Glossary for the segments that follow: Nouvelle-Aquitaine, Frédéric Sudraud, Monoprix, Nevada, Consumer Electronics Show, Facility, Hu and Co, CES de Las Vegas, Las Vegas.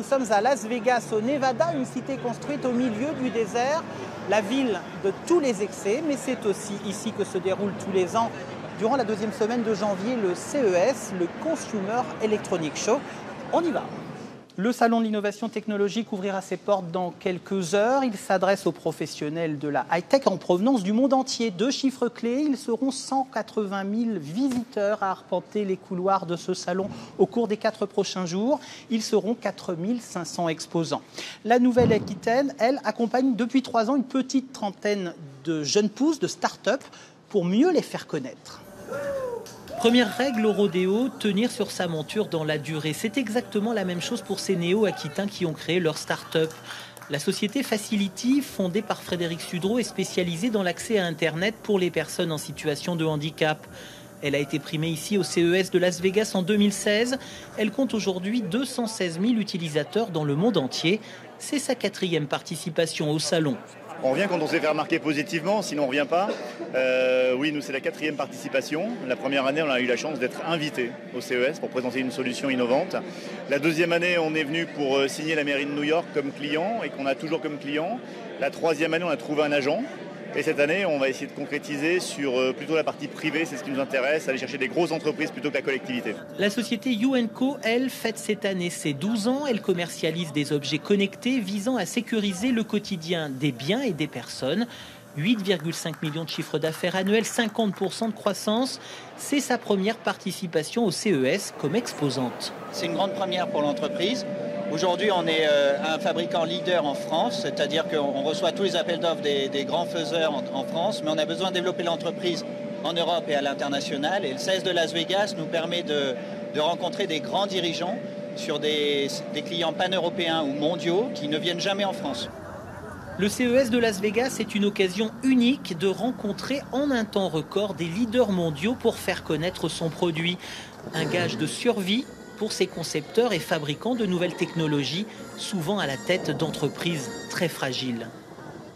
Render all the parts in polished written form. Nous sommes à Las Vegas, au Nevada, une cité construite au milieu du désert, la ville de tous les excès, mais c'est aussi ici que se déroule tous les ans, durant la deuxième semaine de janvier, le CES, le Consumer Electronics Show. On y va. Le salon de l'innovation technologique ouvrira ses portes dans quelques heures. Il s'adresse aux professionnels de la high-tech en provenance du monde entier. Deux chiffres clés, ils seront 180 000 visiteurs à arpenter les couloirs de ce salon au cours des 4 prochains jours. Ils seront 4 500 exposants. La Nouvelle-Aquitaine, elle, accompagne depuis 3 ans une petite trentaine de jeunes pousses, de start-up, pour mieux les faire connaître. Première règle au rodéo, tenir sur sa monture dans la durée. C'est exactement la même chose pour ces néo-aquitains qui ont créé leur start-up. La société Facility, fondée par Frédéric Sudraud, est spécialisée dans l'accès à Internet pour les personnes en situation de handicap. Elle a été primée ici au CES de Las Vegas en 2016. Elle compte aujourd'hui 216 000 utilisateurs dans le monde entier. C'est sa 4e participation au salon. On revient quand on s'est fait remarquer positivement, sinon on ne revient pas. Oui, nous, c'est la 4e participation. La première année, on a eu la chance d'être invité au CES pour présenter une solution innovante. La 2e année, on est venu pour signer la mairie de New York comme client et qu'on a toujours comme client. La 3e année, on a trouvé un agent. Et cette année, on va essayer de concrétiser sur plutôt la partie privée, c'est ce qui nous intéresse, aller chercher des grosses entreprises plutôt que la collectivité. La société Hu and Co, elle, fête cette année ses 12 ans. Elle commercialise des objets connectés visant à sécuriser le quotidien des biens et des personnes. 8,5 millions de chiffres d'affaires annuels, 50% de croissance. C'est sa première participation au CES comme exposante. C'est une grande première pour l'entreprise. Aujourd'hui, on est un fabricant leader en France, c'est-à-dire qu'on reçoit tous les appels d'offres des grands faiseurs en France, mais on a besoin de développer l'entreprise en Europe et à l'international. Et le CES de Las Vegas nous permet de rencontrer des grands dirigeants sur des clients pan-européens ou mondiaux qui ne viennent jamais en France. Le CES de Las Vegas est une occasion unique de rencontrer en un temps record des leaders mondiaux pour faire connaître son produit. Un gage de survie pour ces concepteurs et fabricants de nouvelles technologies, souvent à la tête d'entreprises très fragiles.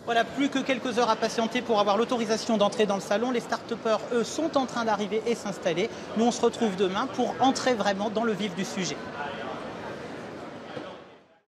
Voilà, plus que quelques heures à patienter pour avoir l'autorisation d'entrer dans le salon. Les start-upers, eux, sont en train d'arriver et s'installer. Nous, on se retrouve demain pour entrer vraiment dans le vif du sujet.